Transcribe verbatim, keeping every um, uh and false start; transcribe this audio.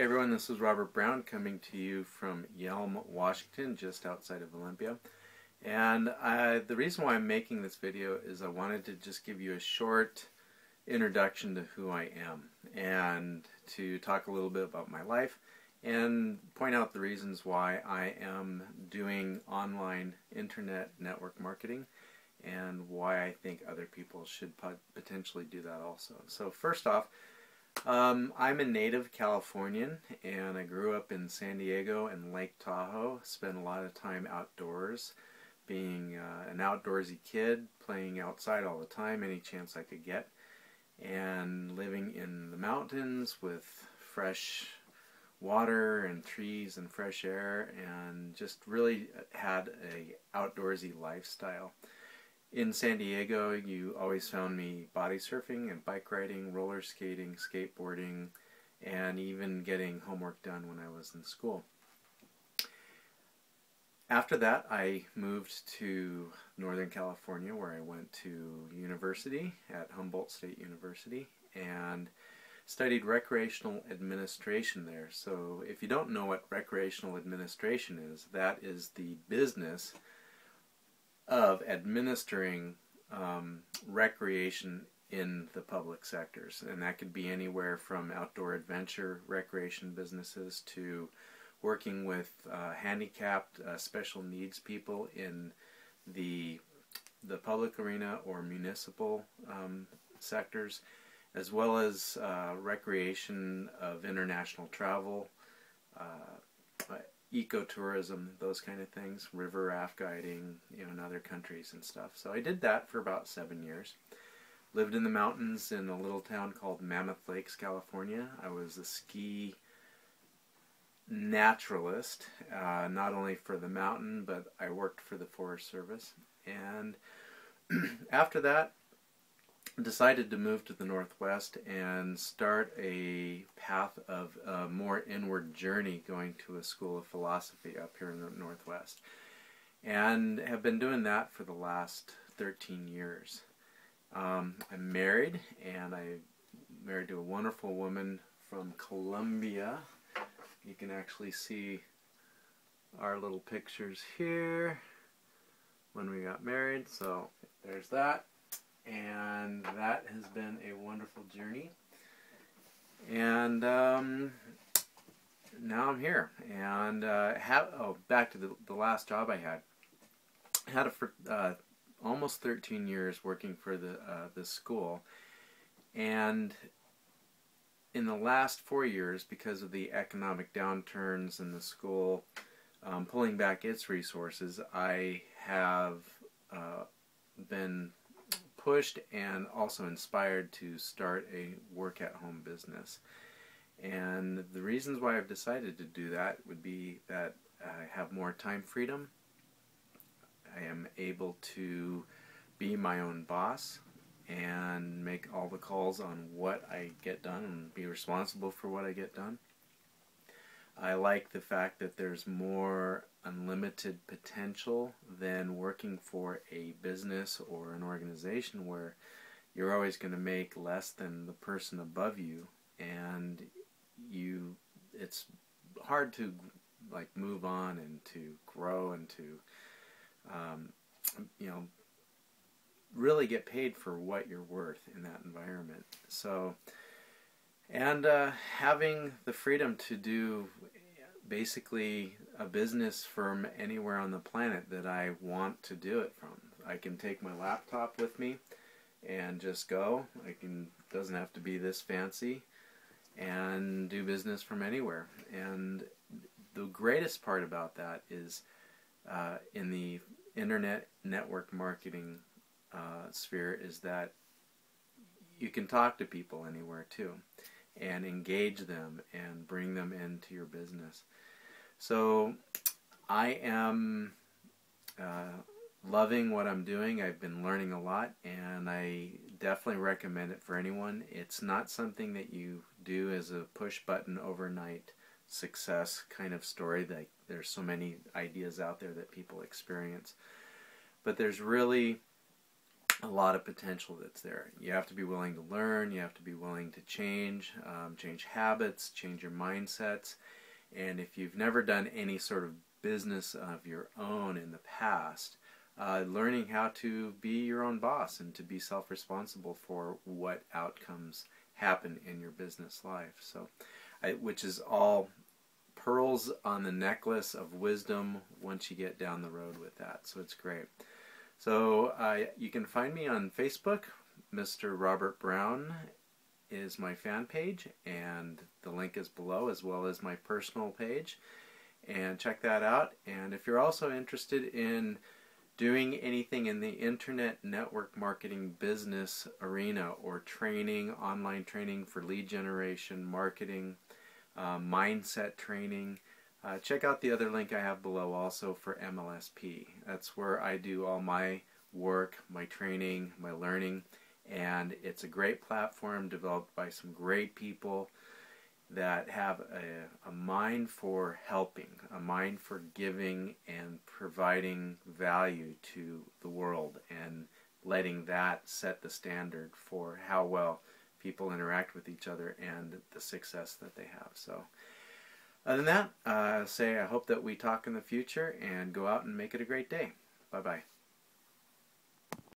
Hey everyone, this is Robert Browne coming to you from Yelm, Washington, just outside of Olympia. And I, the reason why I'm making this video is I wanted to just give you a short introduction to who I am and to talk a little bit about my life and point out the reasons why I am doing online internet network marketing and why I think other people should potentially do that also. So first off, Um, I'm a native Californian, and I grew up in San Diego and Lake Tahoe. Spent a lot of time outdoors, being uh, an outdoorsy kid, playing outside all the time, any chance I could get, and living in the mountains with fresh water and trees and fresh air, and just really had an outdoorsy lifestyle. In San Diego, you always found me body surfing and bike riding, roller skating, skateboarding, and even getting homework done when I was in school. After that, I moved to Northern California, where I went to university at Humboldt State University and studied recreational administration there. So if you don't know what recreational administration is, that is the business of administering um, recreation in the public sectors. And that could be anywhere from outdoor adventure recreation businesses to working with uh, handicapped uh, special needs people in the, the public arena or municipal um, sectors, as well as uh, recreation of international travel, uh, ecotourism, those kind of things, river raft guiding, you know, in other countries and stuff. So I did that for about seven years. Lived in the mountains in a little town called Mammoth Lakes, California. I was a ski naturalist, uh, not only for the mountain, but I worked for the Forest Service. And after that, decided to move to the Northwest and start a path of a more inward journey, going to a school of philosophy up here in the Northwest, and have been doing that for the last thirteen years. Um, I'm married, and I'm married to a wonderful woman from Colombia. You can actually see our little pictures here when we got married, so there's that. And that has been a wonderful journey, and um, now I'm here. And uh, have, oh, back to the, the last job I had. I had a, for uh, almost thirteen years working for the uh, the school, and in the last four years, because of the economic downturns in the school, um, pulling back its resources, I have uh, been pushed and also inspired to start a work-at-home business. And the reasons why I've decided to do that would be that I have more time freedom, I am able to be my own boss and make all the calls on what I get done and be responsible for what I get done. I like the fact that there's more unlimited potential than working for a business or an organization where you're always going to make less than the person above you, and you it's hard to like move on and to grow and to um, you know, really get paid for what you're worth in that environment. So and uh, having the freedom to do basically a business from anywhere on the planet that I want to do it from. I can take my laptop with me and just go. I can, doesn't have to be this fancy, and do business from anywhere. And the greatest part about that is uh, in the internet network marketing uh, sphere is that you can talk to people anywhere too and engage them and bring them into your business. So I am uh, loving what I'm doing. I've been learning a lot, and I definitely recommend it for anyone. It's not something that you do as a push button overnight success kind of story. Like, there's so many ideas out there that people experience, but there's really a lot of potential that's there. You have to be willing to learn, you have to be willing to change, um, change habits, change your mindsets. And if you've never done any sort of business of your own in the past, uh, learning how to be your own boss and to be self-responsible for what outcomes happen in your business life. So, I, which is all pearls on the necklace of wisdom once you get down the road with that. So it's great. So uh, you can find me on Facebook. Mister Robert Browne is my fan page, and the link is below, as well as my personal page. And check that out. And if you're also interested in doing anything in the internet network marketing business arena, or training, online training for lead generation, marketing, uh, mindset training, Uh, check out the other link I have below also for M L S P. That's where I do all my work, my training, my learning, and it's a great platform developed by some great people that have a, a mind for helping, a mind for giving and providing value to the world, and letting that set the standard for how well people interact with each other and the success that they have. So, other than that, uh, say I hope that we talk in the future, and go out and make it a great day. Bye-bye.